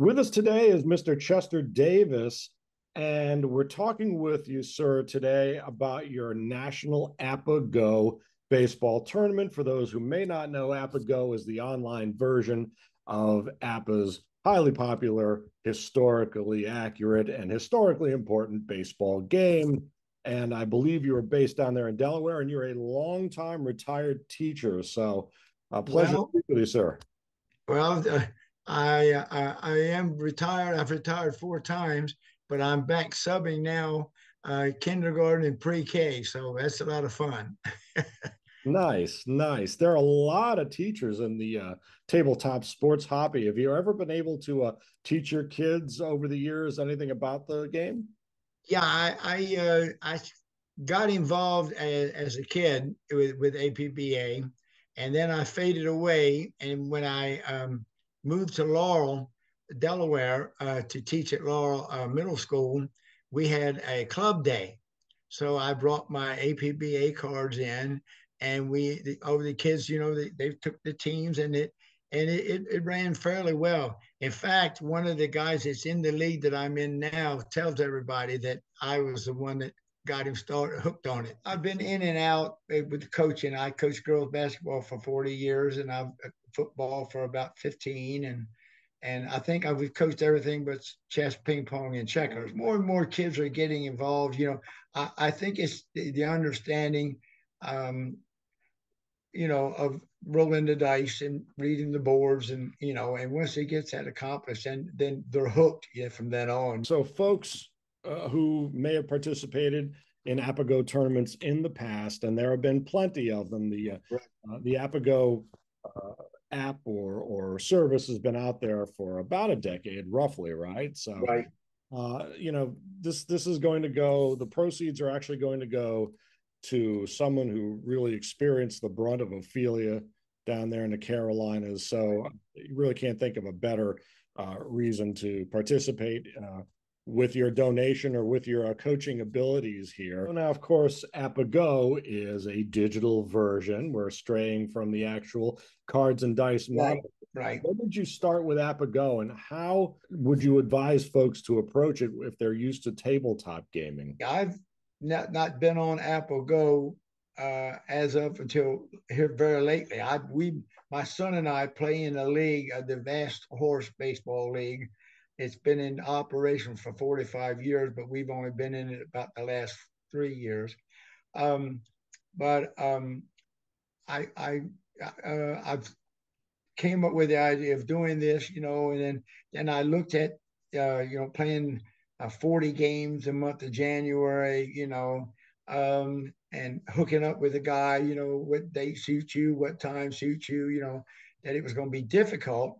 With us today is Mr. Chester Davis, and we're talking with you, sir, today about your National APBA GO baseball tournament. For those who may not know, APBA GO is the online version of APBA's highly popular, historically accurate, and historically important baseball game. And I believe you are based down there in Delaware, and you're a longtime retired teacher. So a pleasure to speak with you, sir. Well, I am retired. I've retired 4 times, but I'm back subbing now, kindergarten and pre-K. So that's a lot of fun. Nice, nice. There are a lot of teachers in the tabletop sports hobby. Have you ever been able to teach your kids over the years anything about the game? Yeah, I got involved as a kid with APBA, and then I faded away. And when I moved to Laurel, Delaware, to teach at Laurel Middle School, we had a club day. So I brought my APBA cards in, and the kids, you know, they took the teams, and it ran fairly well. In fact, one of the guys that's in the league that I'm in now tells everybody that I was the one that got him hooked on it. I've been in and out with coaching. I coached girls basketball for 40 years, and I've football for about 15, and I think we've coached everything but chess, ping pong, and checkers. More and more kids are getting involved. You know, I think it's the understanding, you know, of rolling the dice and reading the boards, and, you know, and once it gets that accomplished, and then they're hooked from then on. So folks who may have participated in APBA GO tournaments in the past, and there have been plenty of them, the APBA GO app or service has been out there for about a decade, roughly, right? So, right. You know, this is going to go, the proceeds are actually going to go to someone who really experienced the brunt of Ophelia down there in the Carolinas. So you really can't think of a better reason to participate with your donation or with your coaching abilities here. So now, of course, APBA GO is a digital version. We're straying from the actual cards and dice model. Right. When did you start with APBA GO, and how would you advise folks to approach it if they're used to tabletop gaming? I've not been on APBA GO as of until here very lately. My son and I play in a league, the Vast Horse Baseball League. It's been in operation for 45 years, but we've only been in it about the last 3 years. I've came up with the idea of doing this, you know, and then I looked at you know, playing 40 games a month of January, you know, and hooking up with a guy, you know, what date suits you, what time suits you know, that it was going to be difficult.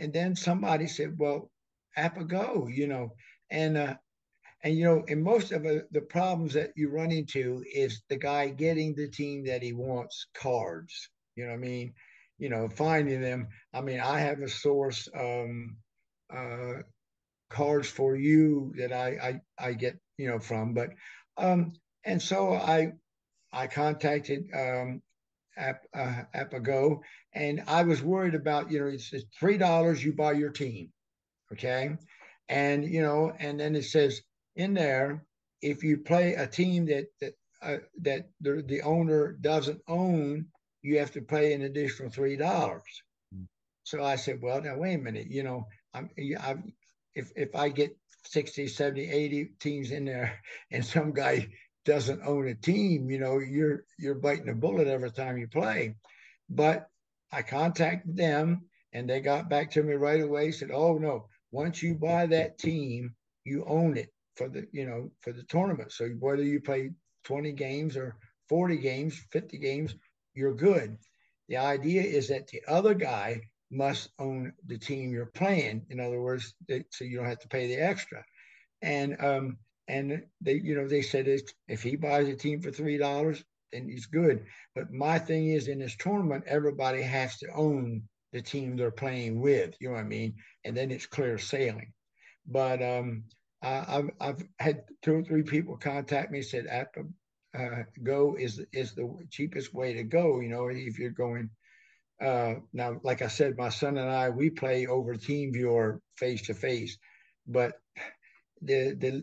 And then somebody said, well, APBA GO, you know, and, you know, and most of the problems that you run into is the guy getting the team that he wants cards, you know what I mean? You know, finding them. I mean, I have a source, cards for you that I get, you know, from, but and so I contacted APBA GO, and I was worried about, you know, it says $3 you buy your team, okay, and, you know, and then it says in there, if you play a team that the owner doesn't own, you have to pay an additional $3. So I said, well, now wait a minute, you know, If I get 60, 70, 80 teams in there, and some guy doesn't own a team, you know, you're biting a bullet every time you play. But I contacted them, and they got back to me right away, said, oh no, once you buy that team, you own it for the tournament. So whether you play 20 games or 40 games, 50 games, you're good. The idea is that the other guy must own the team you're playing. In other words, so you don't have to pay the extra. And they, you know, they said if he buys a team for $3, then he's good. But my thing is, in this tournament, everybody has to own the team they're playing with. You know what I mean? And then it's clear sailing. But I've had 2 or 3 people contact me and said, APBA GO is the cheapest way to go. You know, if you're going Now, like I said, my son and I, we play over TeamViewer face-to-face, but the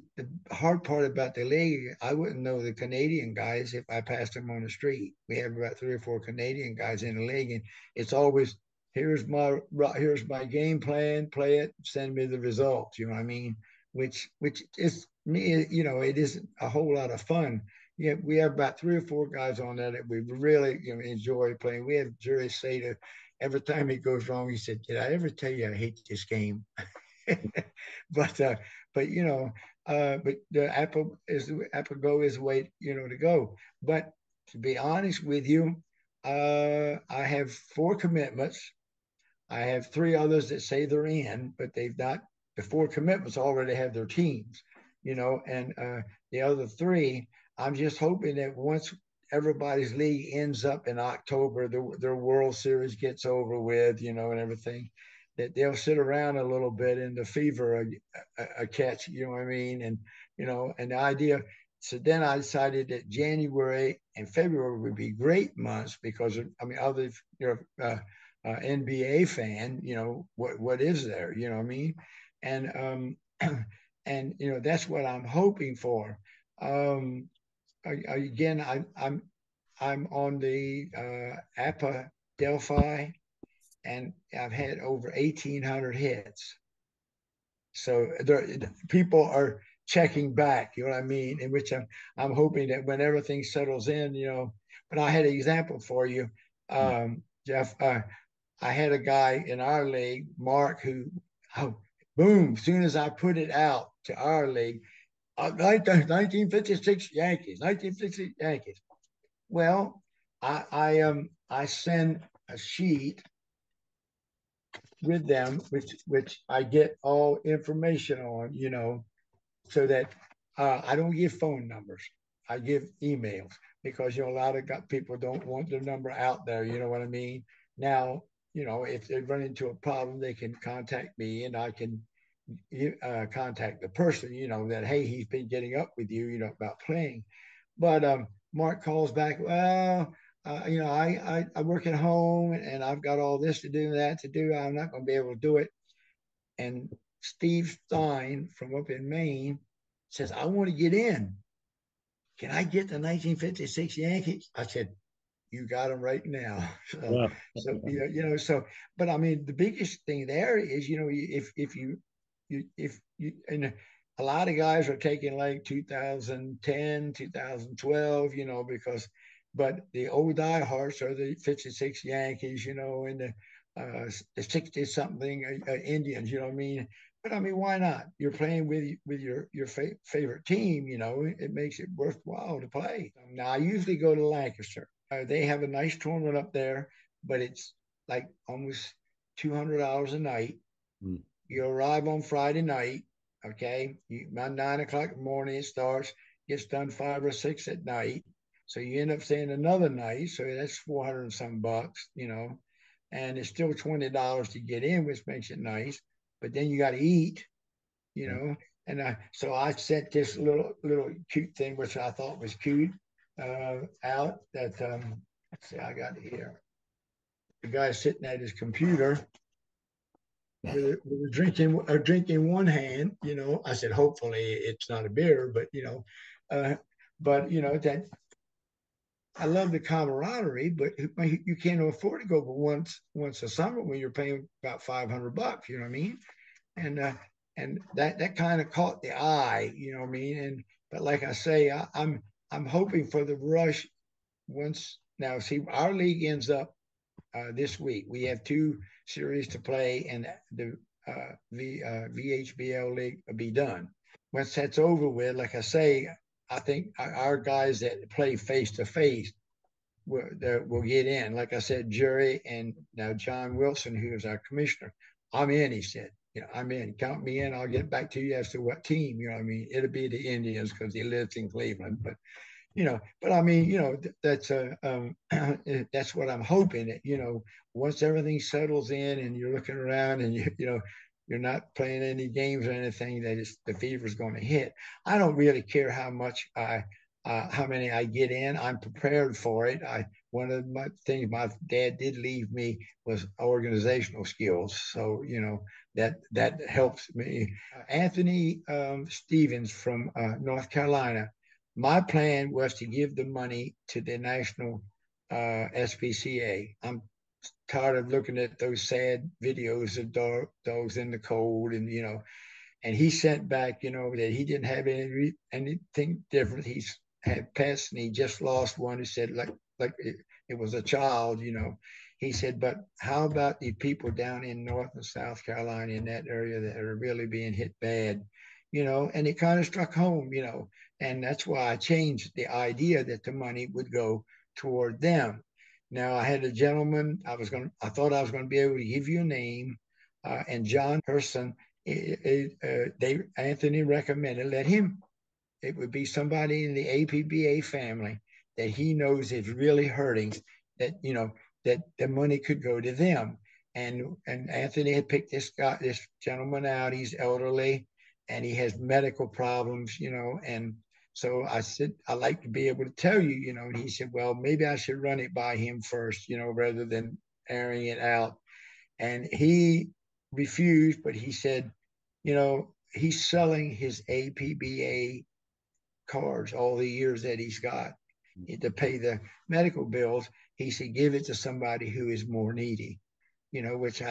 hard part about the league, I wouldn't know the Canadian guys if I passed them on the street. We have about 3 or 4 Canadian guys in the league, and it's always, here's my game plan, play it, send me the results, you know what I mean? Which is, me, you know, it isn't a whole lot of fun. Yeah, we have about 3 or 4 guys on there that we really, you know, enjoy playing. We have Jerry Sater. Every time it goes wrong, he said, "Did I ever tell you I hate this game?" But you know, but the APBA GO is the way, you know, to go. But to be honest with you, I have 4 commitments. I have 3 others that say they're in, but they've not. The 4 commitments already have their teams, you know, and the other 3. I'm just hoping that once everybody's league ends up in October, their World Series gets over with, you know, and everything, that they'll sit around a little bit and the fever a catch, you know what I mean? And, you know, and the idea, so then I decided that January and February would be great months because, I mean, other, you know, NBA fan, you know, what is there, you know what I mean? And, and, you know, that's what I'm hoping for. Again, I'm on the APA Delphi, and I've had over 1,800 hits. So people are checking back, you know what I mean? In which I'm hoping that when everything settles in, you know. But I had an example for you, Jeff. I had a guy in our league, Mark, who, oh, boom! As soon as I put it out to our league. 1956 Yankees, 1956 Yankees. Well, I send a sheet with them, which I get all information on, you know, so that I don't give phone numbers. I give emails because, you know, a lot of people don't want their number out there. You know what I mean? Now, you know, if they run into a problem, they can contact me and I can contact the person, you know, that, hey, he's been getting up with you, you know, about playing. But Mark calls back, well, you know, I work at home and I've got all this to do, that to do. I'm not going to be able to do it. And Steve Stein from up in Maine says, I want to get in. Can I get the 1956 Yankees? I said, you got them right now. So, so, but I mean, the biggest thing there is, you know, if you and a lot of guys are taking like 2010, 2012, you know, because, but the old diehards are the 56 Yankees, you know, and the 60 something Indians, you know what I mean? But I mean, why not? You're playing with your favorite team, you know, it makes it worthwhile to play. Now I usually go to Lancaster. They have a nice tournament up there, but it's like almost $200 a night. Mm. You arrive on Friday night, okay? By 9 o'clock in the morning, it starts, gets done 5 or 6 at night. So you end up staying another night. So that's 400 and some bucks, you know, and it's still $20 to get in, which makes it nice. But then you got to eat, you know? And so I sent this little cute thing, which I thought was cute, out that, let's see, I got it here. The guy's sitting at his computer. With a drink in one hand, you know, I said, hopefully it's not a beer, but, you know, that I love the camaraderie, but you can't afford to go but once a summer when you're paying about $500, you know what I mean? And that kind of caught the eye, you know what I mean? And, but like I say, I'm hoping for the rush once. Now, see, our league ends up this week. We have 2 series to play, and the VHBL league will be done. Once that's over with, like I say, I think our guys that play face to face will get in. Like I said, Jerry and now John Wilson, who is our commissioner, I'm in. He said, "You know, I'm in. Count me in. I'll get back to you as to what team. You know what I mean? It'll be the Indians because he lives in Cleveland, but." You know, but I mean, you know, that's what I'm hoping that, you know, once everything settles in and you're looking around and, you know, you're not playing any games or anything, that the fever's going to hit. I don't really care how much I how many I get in. I'm prepared for it. One of the things my dad did leave me was organizational skills. So, you know, that helps me. Anthony Stevens from North Carolina, my plan was to give the money to the national SPCA. I'm tired of looking at those sad videos of dogs in the cold, and, you know, and he sent back, you know, that he didn't have anything different. He's had pets, and he just lost one. He said, like it was a child, you know. He said, but how about the people down in North and South Carolina in that area that are really being hit bad, you know? And it kind of struck home, you know, and that's why I changed the idea that the money would go toward them. Now, I had a gentleman, I thought I was going to be able to give you a name, and John Herson, Anthony recommended, it would be somebody in the APBA family that he knows is really hurting, that, you know, that the money could go to them. And Anthony had picked this gentleman out. He's elderly and he has medical problems, you know. And so I said, I'd like to be able to tell you, you know, and he said, well, maybe I should run it by him first, you know, rather than airing it out. And he refused, but he said, you know, he's selling his APBA cards all the years that he's got to pay the medical bills. He said, give it to somebody who is more needy, you know, which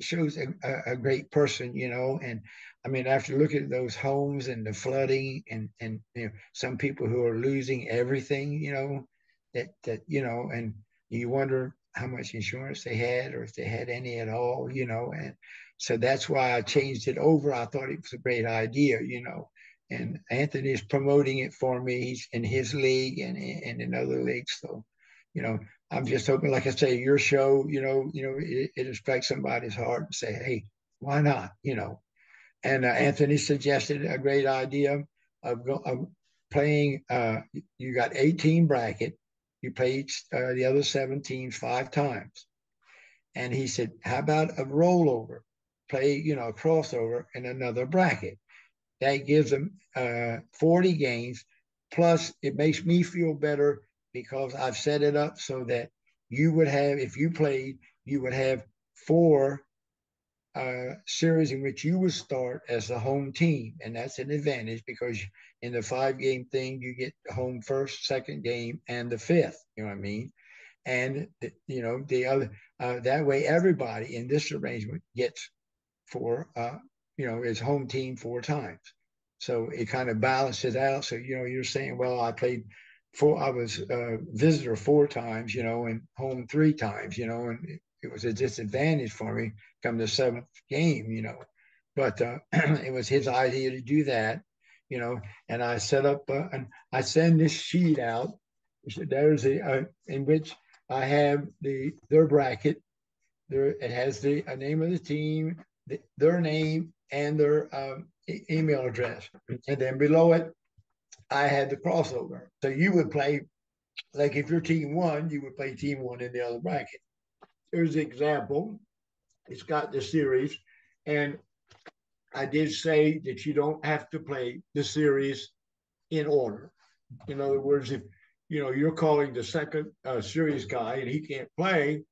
shows a great person, you know. And I mean, after looking at those homes and the flooding and you know, some people who are losing everything, you know, that, you know, and you wonder how much insurance they had, or if they had any at all, you know. And so that's why I changed it over. I thought it was a great idea, you know, and Anthony is promoting it for me. He's in his league and in other leagues. So, you know, I'm just hoping, like I say, your show, you know, it strikes somebody's heart and say, hey, why not, you know? And Anthony suggested a great idea of playing, you got 18 bracket. You play each, the other 7 teams 5 times. And he said, how about a rollover? Play, you know, a crossover in another bracket. That gives them 40 games. Plus, it makes me feel better because I've set it up so that you would have, if you played, you would have 4 series in which you would start as the home team. And that's an advantage because in the 5-game thing, you get home first, 2nd game, and the 5th, you know what I mean? And, you know, the other, that way everybody in this arrangement gets 4, you know, is home team 4 times. So it kind of balances out. So, you know, you're saying, well, I played 4, I was visitor 4 times, you know, and home 3 times, you know, and it was a disadvantage for me come the 7th game, you know, but it was his idea to do that, you know. And I set up, and I send this sheet out. There's in which I have their bracket. It has the name of the team, their name, and their email address. And then below it, I had the crossover. So you would play, like if your team won, you would play team 1 in the other bracket. Here's the example. It's got the series. And I did say that you don't have to play the series in order. In other words, if you know, you're calling the 2nd series guy and he can't play,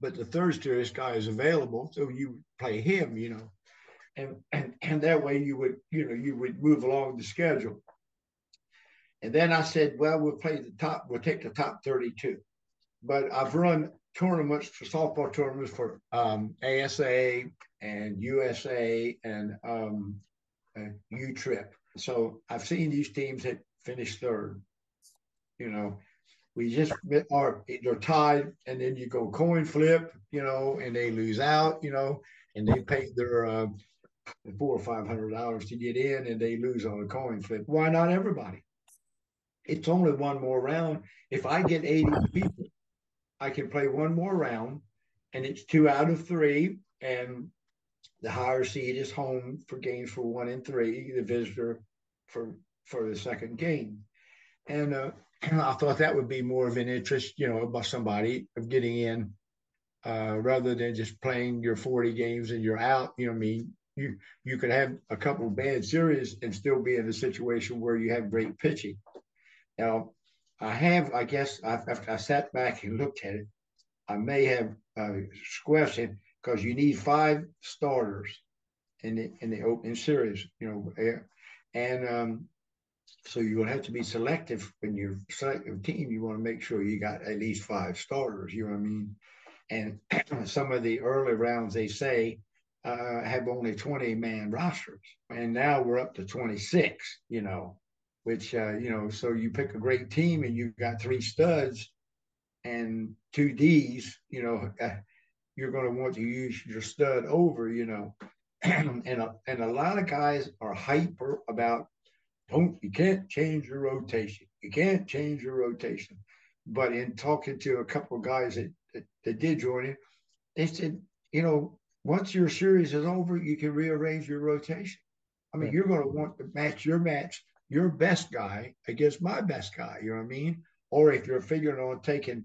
but the 3rd series guy is available, so you play him, you know. And that way you would, you know, you would move along the schedule. And then I said, well, we'll take the top 32. But I've run tournaments, for softball tournaments for ASA and USA and U Trip. So I've seen these teams that finish 3rd. You know, we just are, they're tied, and then you go coin flip, you know, and they lose out, you know, and they pay their $400 or $500 to get in, and they lose on a coin flip. Why not everybody? It's only 1 more round. If I get 80 people, I can play 1 more round, and it's 2 out of 3, and the higher seed is home for games for 1 and 3, the visitor for the 2nd game. And I thought that would be more of an interest, you know, by somebody of getting in, rather than just playing your 40 games and you're out. You know what I mean? You could have a couple of bad series and still be in a situation where you have great pitching. Now, I have, I guess, after I sat back and looked at it, I may have squelched it, because you need 5 starters in the opening series, you know, and so you will have to be selective when you select a team. You want to make sure you got at least 5 starters. You know what I mean? And some of the early rounds, they say, have only 20-man rosters, and now we're up to 26. You know, which you know, so you pick a great team and you've got 3 studs and 2 Ds. You know, you're going to want to use your stud over. You know, and a lot of guys are hyper about you can't change your rotation. You can't change your rotation. But in talking to a couple of guys that did join it, they said, you know, once your series is over, you can rearrange your rotation. I mean, you're going to want to match, your best guy against my best guy, you know what I mean? Or if you're figuring on taking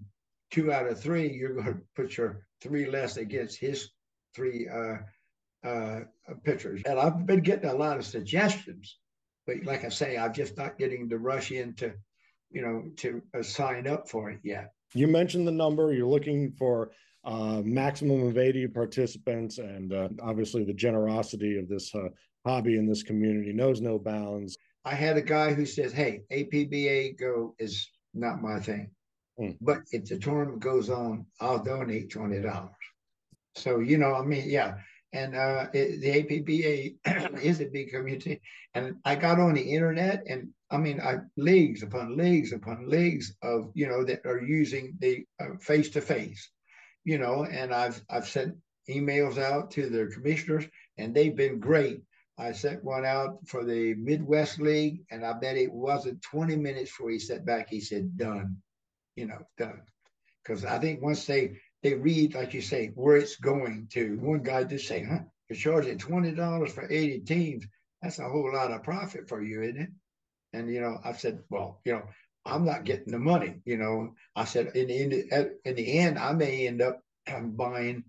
2 out of 3, you're going to put your 3 less against his 3 pitchers. And I've been getting a lot of suggestions, but like I say, I'm just not getting the rush in to, you know, to sign up for it yet. You mentioned the number. You're looking for maximum of 80 participants, and obviously the generosity of this hobby in this community knows no bounds. I had a guy who says, hey, APBA Go is not my thing, but if the tournament goes on, I'll donate $20. So, you know, I mean, yeah. And the APBA is a big community. And I got on the internet, and I mean, leagues upon leagues upon leagues of, you know, that are using the face-to-face, you know, and I've sent emails out to their commissioners, and they've been great. I sent one out for the Midwest League, and I bet it wasn't 20 minutes before he sat back. He said, done, you know, done. Because I think once they read, like you say, where it's going to. One guy did say, huh, you're charging $20 for 80 teams. That's a whole lot of profit for you, isn't it? And, you know, I said, well, you know, I'm not getting the money. You know, I said, in the end, I may end up buying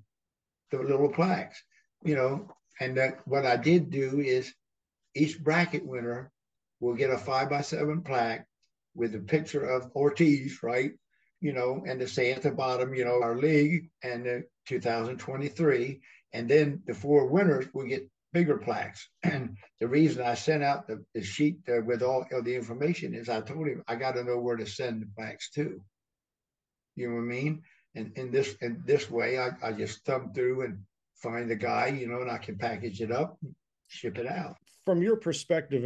the little plaques, you know. And that what I did do is each bracket winner will get a 5x7 plaque with a picture of Ortiz, right? You know, and to say at the bottom, you know, our league and 2023, and then the 4 winners will get bigger plaques. And the reason I sent out the sheet with all of the information is I told him I got to know where to send the plaques to. You know what I mean? And in this way, I just thumb through and find the guy, you know, and I can package it up, ship it out. From your perspective,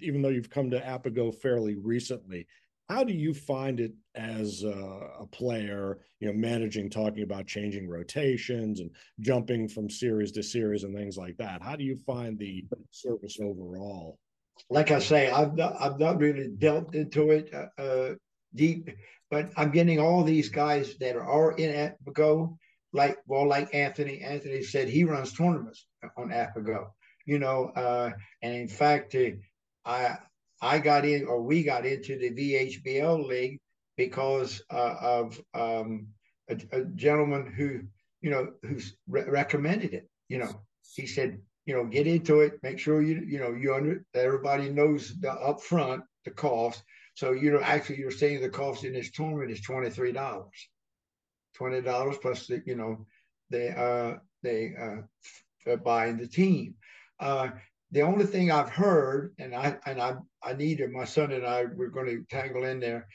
even though you've come to APBA GO fairly recently, how do you find it as a player, you know, managing, talking about changing rotations and jumping from series to series and things like that? How do you find the service overall? Like I say, I've not really delved into it deep, but I'm getting all these guys that are in APBA GO, like Anthony. Anthony said he runs tournaments on APBA GO, you know, and in fact, we got into the VHBL league because of a gentleman who, you know, recommended it. You know, he said, you know, get into it, make sure everybody knows the upfront, the cost. So, you know, actually you're saying the cost in this tournament is $23, $20 plus the, you know, they buying the team. The only thing I've heard, and I need it, my son and I were going to tangle in there,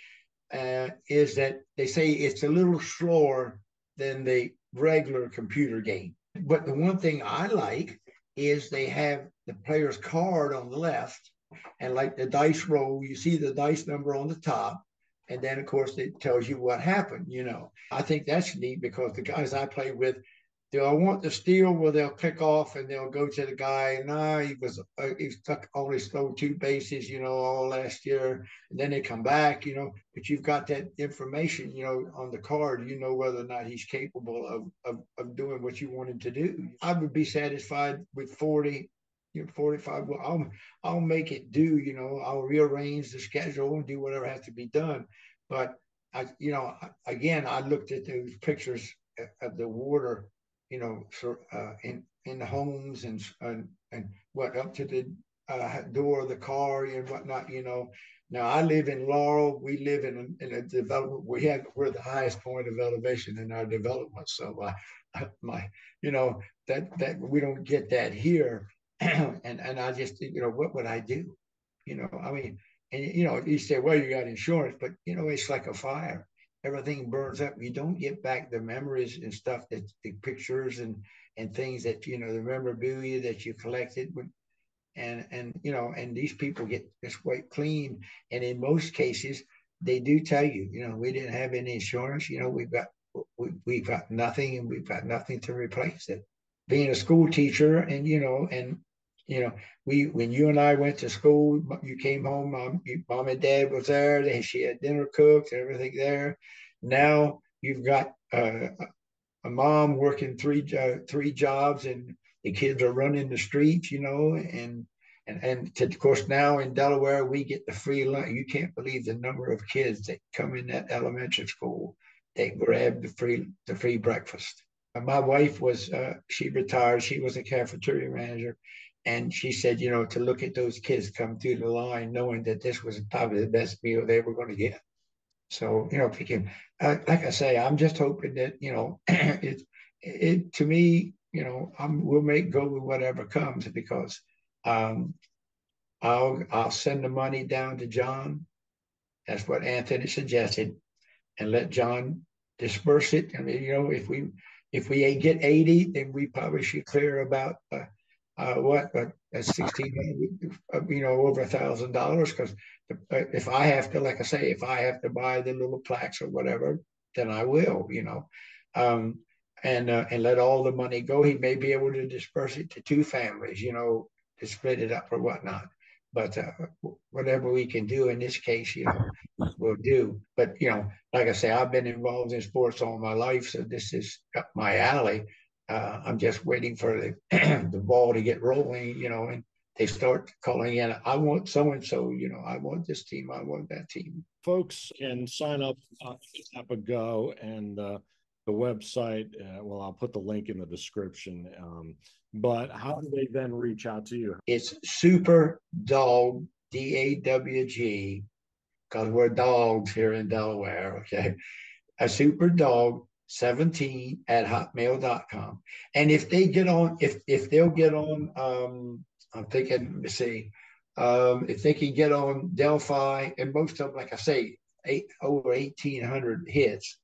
is that they say it's a little slower than the regular computer game. But the one thing I like is they have the player's card on the left, and like the dice roll, you see the dice number on the top, and then of course it tells you what happened. You know, I think that's neat because the guys I play with, do I want the steal? Well, they'll click off and they'll go to the guy. No, he stuck only stole 2 bases, you know, all last year. And then they come back, you know. But you've got that information, you know, on the card. You know whether or not he's capable of doing what you want him to do. I would be satisfied with 40, you know, 45. Well, I'll make it do. You know, I'll rearrange the schedule and do whatever has to be done. But I, you know, again, I looked at those pictures of the water, you know, in the homes and what up to the door of the car and whatnot, you know, Now I live in Laurel. We live in a development. We're the highest point of elevation in our development. So that we don't get that here. and I just what would I do? You say, well, you got insurance, but it's like a fire. Everything burns up. You don't get back the memories and stuff, that the pictures and things that the memorabilia that you collected. And these people get this quite clean. And in most cases, they do tell you, we didn't have any insurance. We've got nothing, and we've got nothing to replace it. Being a school teacher, when you and I went to school, you came home, mom and dad was there. She had dinner cooked and everything there. Now you've got a mom working three jobs, and the kids are running the streets, and of course now in Delaware, we get the free lunch. You can't believe the number of kids that come in that elementary school that grab the free breakfast. My wife she retired. She was a cafeteria manager. And she said, to look at those kids come through the line, knowing that this was probably the best meal they were going to get. So, thinking, like I say, I'm just hoping that, it to me, we'll make go with whatever comes, because I'll send the money down to John. That's what Anthony suggested, and let John disperse it. I mean, if we get 80, then we probably should clear about over $1,000, because if I have to buy the little plaques or whatever, then I will, and let all the money go. He may be able to disperse it to two families, to split it up or whatnot. But whatever we can do in this case, we'll do. But like I say, I've been involved in sports all my life, so this is up my alley. I'm just waiting for the ball to get rolling, and they start calling in, I want so-and-so, I want this team, I want that team. Folks can sign up at APBA GO, and the website, I'll put the link in the description, but how do they then reach out to you? It's SuperDawg, D-A-W-G, because we're dogs here in Delaware, okay? A SuperDawg 17 at hotmail.com. And if they get on, if they'll get on, I'm thinking, let me see, if they can get on Delphi, and most of them, like I say, over 1,800 hits.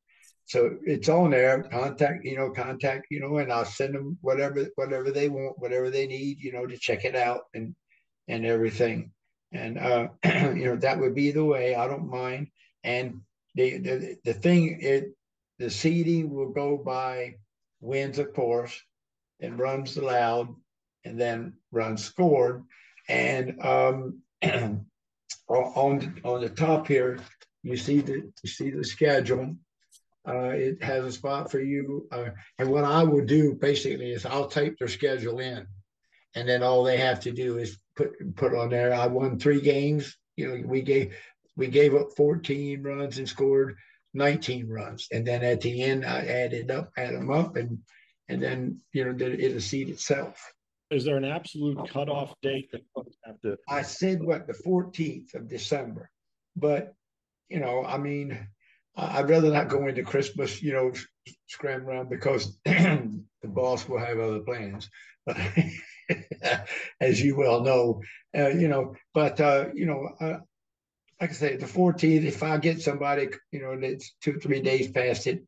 So it's on there, contact, and I'll send them whatever they want, whatever they need, to check it out and everything. And, that would be the way. I don't mind. And the thing is, the seeding will go by wins, of course, and runs allowed, and then runs scored. And on the top here, you see the schedule. It has a spot for you. And what I will do basically is I'll type their schedule in, and then all they have to do is put on there, I won 3 games. We gave up 14 runs and scored 19 runs, and then at the end I add them up, and then it'll seed itself. Is there an absolute cutoff date that folks have to? I said the 14th of December, but I'd rather not go into Christmas, scram around, because the boss will have other plans. But as you well know, like I say, the 14th, if I get somebody, that's 2 or 3 days past it,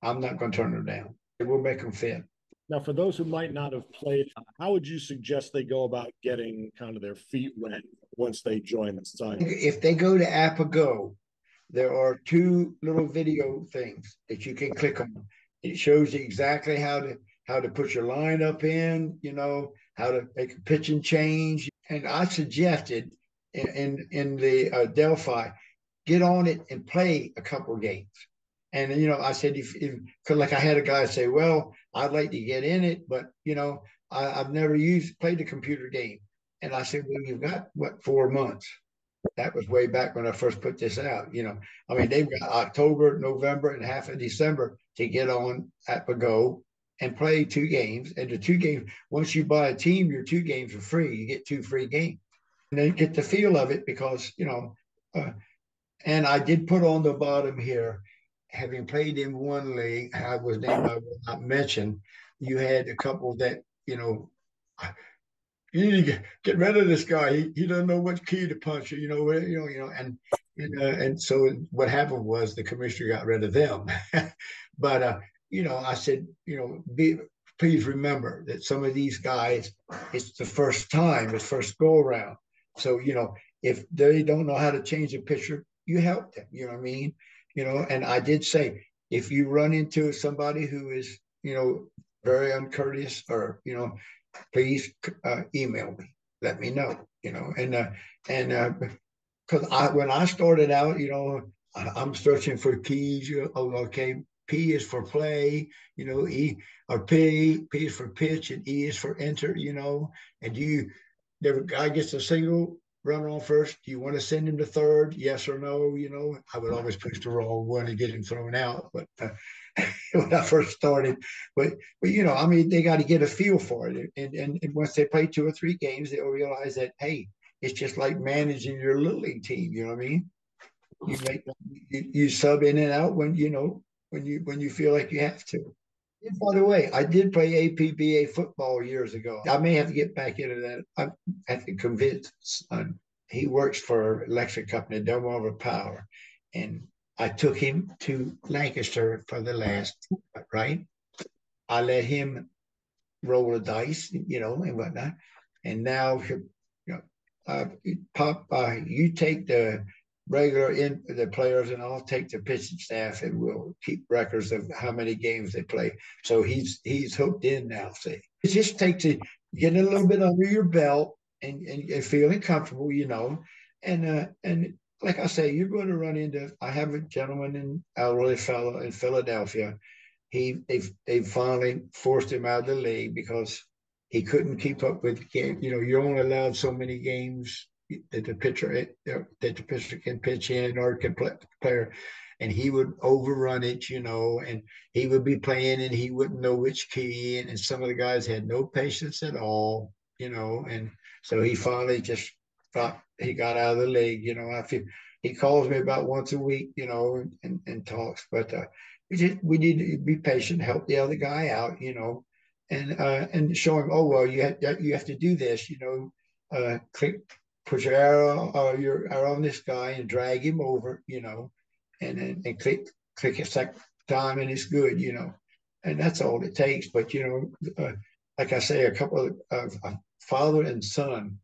I'm not going to turn them down. We'll make them fit. Now, for those who might not have played, how would you suggest they go about getting kind of their feet wet once they join the site? If they go to APBA GO, there are 2 little video things that you can click on. It shows you exactly how to put your lineup in, how to make a pitch and change. And I suggested, in the Delphi, get on it and play a couple of games. And I said, if I had a guy say, well, I'd like to get in it, but I've never played a computer game. And I said, well, you've got 4 months. That was way back when I first put this out. They've got October, November, and half of December to get on APBA GO and play 2 games. And the 2 games, once you buy a team, your 2 games are free. You get 2 free games. and they get the feel of it because, you know, and I did put on the bottom here, having played in one league, I was named, I will not mention, you had a couple that, you know, you need to get rid of this guy. He doesn't know what key to punch, you know, and so what happened was the commissioner got rid of them. But, you know, I said, you know, please remember that some of these guys, it's the first time, it's first go around. So, you know, if they don't know how to change a pitcher, you help them, you know what I mean? You know, and I did say, if you run into somebody who is, you know, very uncourteous or, you know, please email me, let me know, you know, and because when I started out, you know, I'm searching for keys, you know, okay, P is for play, you know, E or P is for pitch and E is for enter, you know, and the guy gets a single, runner on first, do you want to send him to third? Yes or no, you know, I would always push the wrong one and get him thrown out, but when I first started, but you know, I mean, they got to get a feel for it. And once they play 2 or 3 games, they'll realize that, hey, it's just like managing your little league team, you know what I mean? You sub in and out when, you know, when you feel like you have to. And by the way, I did play APBA football years ago. I may have to get back into that. I have to convince son. He works for an electric company, Delmarva Power. And I took him to Lancaster for the last, right? I let him roll the dice, you know, and whatnot. And now, you know, Pop, you take the regular in the players and I'll take the pitching staff and we'll keep records of how many games they play. So he's hooked in now, see. It just takes it, getting a little bit under your belt and feeling comfortable, you know. And like I say, you're going to run into, I have a gentleman, an elderly fellow in Philadelphia. They finally forced him out of the league because he couldn't keep up with the game. You know, you're only allowed so many games that the pitcher can pitch in or can play the player, and he would overrun it, you know, and he would be playing and he wouldn't know which key, and some of the guys had no patience at all, you know, and so he finally just got out of the league, you know. I feel he calls me about once a week, you know, and talks, but we need to be patient, help the other guy out, you know, and show him, oh well, you have to do this, you know, put your arrow or your arrow on this guy and drag him over, you know, and click a second time and it's good, you know, and that's all it takes. But you know, like I say, a couple of father and son,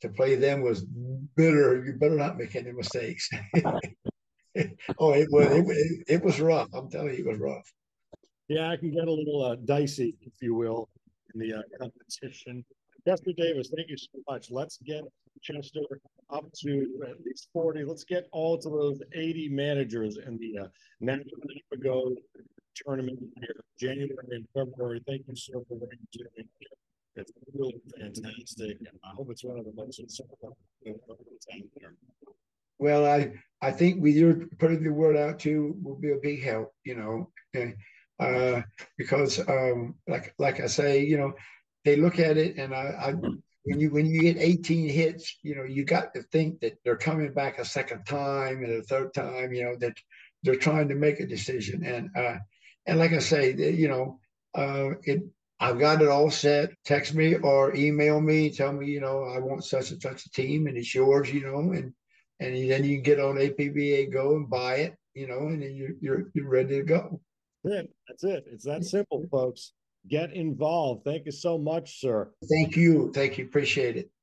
to play them was bitter. You better not make any mistakes. Oh, it was rough. I'm telling you, it was rough. Yeah, I can get a little dicey, if you will, in the competition. Chester Davis, thank you so much. Let's get Chester up to at least 40. Let's get all to those 80 managers in the National APBA GO tournament here, January and February. Thank you, sir, for what you're doing. It's really fantastic. I hope it's one of the most important things here. Well, I think with your putting the word out too will be a big help, you know, because like I say, you know, they look at it, and when you get 18 hits, you know, you got to think that they're coming back a second time and a third time, you know, that they're trying to make a decision. And like I say, you know, I've got it all set. Text me or email me, tell me, you know, I want such and such a team, and it's yours, you know, and then you can get on APBA GO and buy it, you know, and then you're ready to go. That's it. It's that simple, folks. Get involved. Thank you so much, sir. Thank you. Appreciate it.